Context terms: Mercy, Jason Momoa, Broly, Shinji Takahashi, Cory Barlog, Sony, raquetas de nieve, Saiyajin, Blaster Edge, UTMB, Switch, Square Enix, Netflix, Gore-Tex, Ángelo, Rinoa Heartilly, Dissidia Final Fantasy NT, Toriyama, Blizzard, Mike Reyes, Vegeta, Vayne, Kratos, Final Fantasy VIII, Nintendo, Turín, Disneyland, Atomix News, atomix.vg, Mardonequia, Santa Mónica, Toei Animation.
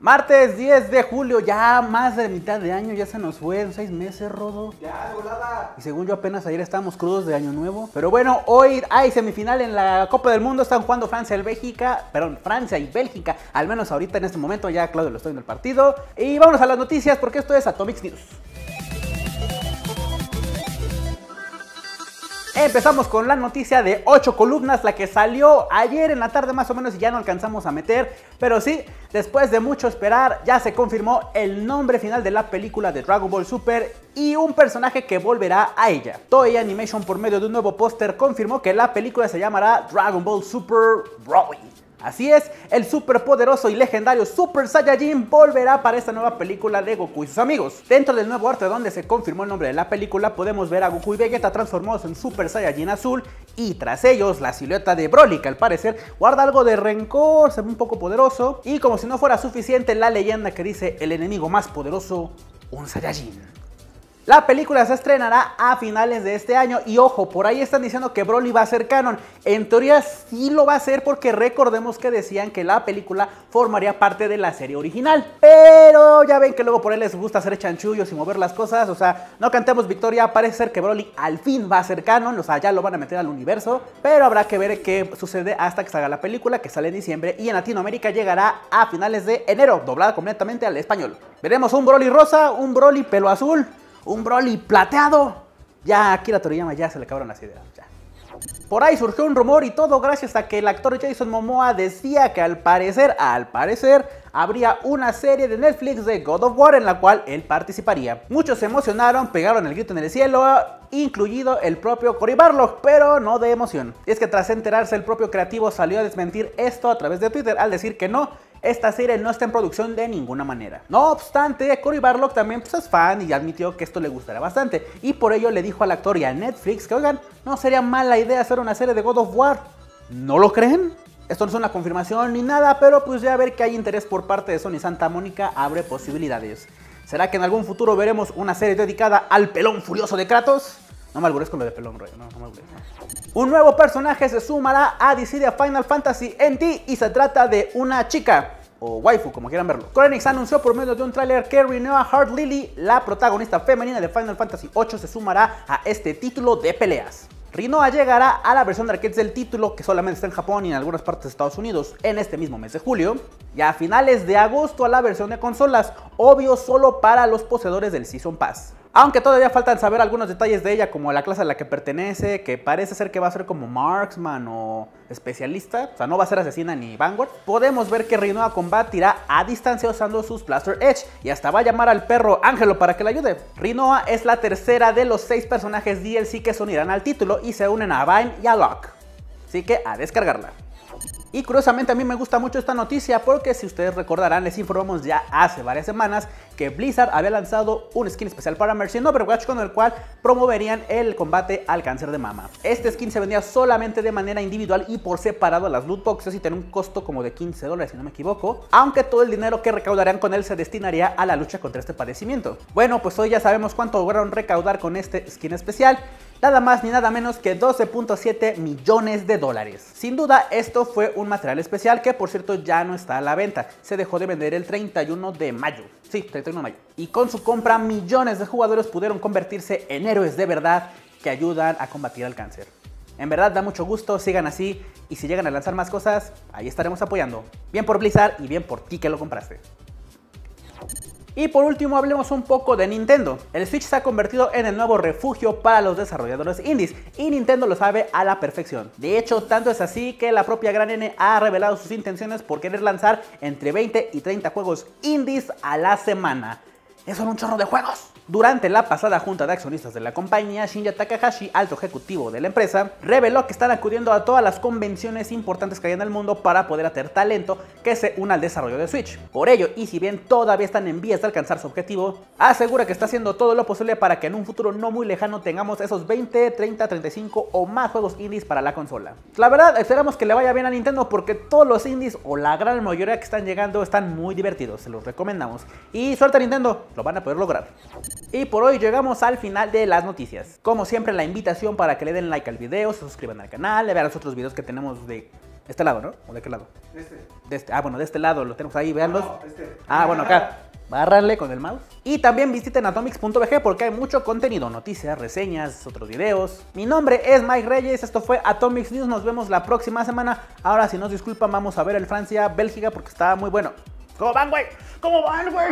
Martes 10 de julio, ya más de mitad de año, ya se nos fue en 6 meses, Rodo. Ya, volada. Y según yo apenas ayer estábamos crudos de año nuevo. Pero bueno, hoy hay semifinal en la Copa del Mundo, están jugando Francia y Bélgica. Al menos ahorita en este momento, ya Claudio lo está viendo el partido. Y vámonos a las noticias porque esto es Atomix News. Empezamos con la noticia de 8 columnas, la que salió ayer en la tarde más o menos y ya no alcanzamos a meter. Pero sí, después de mucho esperar, ya se confirmó el nombre final de la película de Dragon Ball Super y un personaje que volverá a ella. Toei Animation, por medio de un nuevo póster, confirmó que la película se llamará Dragon Ball Super Broly. Así es, el superpoderoso y legendario Super Saiyajin volverá para esta nueva película de Goku y sus amigos. Dentro del nuevo arte donde se confirmó el nombre de la película podemos ver a Goku y Vegeta transformados en Super Saiyajin azul y tras ellos la silueta de Broly, que al parecer guarda algo de rencor, se ve un poco poderoso. Y como si no fuera suficiente, la leyenda que dice el enemigo más poderoso, un Saiyajin. La película se estrenará a finales de este año y ojo, por ahí están diciendo que Broly va a ser canon. En teoría sí lo va a ser porque recordemos que decían que la película formaría parte de la serie original. Pero ya ven que luego por ahí les gusta hacer chanchullos y mover las cosas, o sea, no cantemos victoria. Parece ser que Broly al fin va a ser canon, o sea, ya lo van a meter al universo. Pero habrá que ver qué sucede hasta que salga la película, que sale en diciembre y en Latinoamérica llegará a finales de enero, doblada completamente al español. Veremos un Broly rosa, un Broly pelo azul, un Broly plateado. Ya aquí la Toriyama ya se le acabaron las ideas. Ya. Por ahí surgió un rumor y todo gracias a que el actor Jason Momoa decía que al parecer, habría una serie de Netflix de God of War en la cual él participaría. Muchos se emocionaron, pegaron el grito en el cielo, incluido el propio Cory Barlog, pero no de emoción. Es que tras enterarse el propio creativo salió a desmentir esto a través de Twitter al decir que no, esta serie no está en producción de ninguna manera. No obstante, Cory Barlog también es fan y admitió que esto le gustará bastante. Y por ello le dijo al actor y a Netflix que oigan, no sería mala idea hacer una serie de God of War. ¿No lo creen? Esto no es una confirmación ni nada, pero pues ya a ver que hay interés por parte de Sony y Santa Mónica abre posibilidades. ¿Será que en algún futuro veremos una serie dedicada al pelón furioso de Kratos? No me algures con lo de pelón, rey. No me algures. Un nuevo personaje se sumará a Dissidia Final Fantasy NT y se trata de una chica, o waifu, como quieran verlo. Square Enix anunció por medio de un tráiler que Rinoa Heartilly, la protagonista femenina de Final Fantasy VIII, se sumará a este título de peleas. Rinoa llegará a la versión de arcades del título, que solamente está en Japón y en algunas partes de Estados Unidos, en este mismo mes de julio, y a finales de agosto a la versión de consolas, obvio solo para los poseedores del Season Pass. Aunque todavía faltan saber algunos detalles de ella, como la clase a la que pertenece, que parece ser que va a ser como marksman o especialista, o sea, no va a ser asesina ni vanguard. Podemos ver que Rinoa combatirá a distancia usando sus Blaster Edge y hasta va a llamar al perro Ángelo para que le ayude. Rinoa es la tercera de los 6 personajes DLC que se unirán al título y se unen a Vayne y a Alok. Así que a descargarla. Y curiosamente a mí me gusta mucho esta noticia porque si ustedes recordarán les informamos ya hace varias semanas que Blizzard había lanzado un skin especial para Mercy en Overwatch con el cual promoverían el combate al cáncer de mama. Este skin se vendía solamente de manera individual y por separado a las loot boxes y tenía un costo como de $15 si no me equivoco, aunque todo el dinero que recaudarían con él se destinaría a la lucha contra este padecimiento. Bueno, pues hoy ya sabemos cuánto lograron recaudar con este skin especial. Nada más ni nada menos que $12.7 millones. Sin duda esto fue un material especial que por cierto ya no está a la venta. Se dejó de vender el 31 de mayo. Sí, 31 de mayo. Y con su compra millones de jugadores pudieron convertirse en héroes de verdad que ayudan a combatir el cáncer. En verdad da mucho gusto, sigan así y si llegan a lanzar más cosas, ahí estaremos apoyando. Bien por Blizzard y bien por ti que lo compraste. Y por último hablemos un poco de Nintendo. El Switch se ha convertido en el nuevo refugio para los desarrolladores indies y Nintendo lo sabe a la perfección. De hecho, tanto es así que la propia Gran N ha revelado sus intenciones por querer lanzar entre 20 y 30 juegos indies a la semana. ¡Eso era un chorro de juegos! Durante la pasada junta de accionistas de la compañía, Shinji Takahashi, alto ejecutivo de la empresa, reveló que están acudiendo a todas las convenciones importantes que hay en el mundo para poder atraer talento que se una al desarrollo de Switch. Por ello, y si bien todavía están en vías de alcanzar su objetivo, asegura que está haciendo todo lo posible para que en un futuro no muy lejano tengamos esos 20, 30, 35 o más juegos indies para la consola. La verdad, esperamos que le vaya bien a Nintendo porque todos los indies o la gran mayoría que están llegando están muy divertidos, se los recomendamos. Y suerte a Nintendo, lo van a poder lograr. Y por hoy llegamos al final de las noticias. Como siempre la invitación para que le den like al video, se suscriban al canal, le vean los otros videos que tenemos de De este lado, ¿no? ¿O de qué lado? De este. De este. Ah, bueno, de este lado. Lo tenemos ahí, véanlos. No, este. Ah, bueno, acá. Bárranle con el mouse. Y también visiten atomix.vg porque hay mucho contenido, noticias, reseñas, otros videos. Mi nombre es Mike Reyes, esto fue Atomix News, nos vemos la próxima semana. Ahora, si nos disculpan, vamos a ver el Francia-Bélgica porque está muy bueno. ¿Cómo van, güey? ¿Cómo van, güey?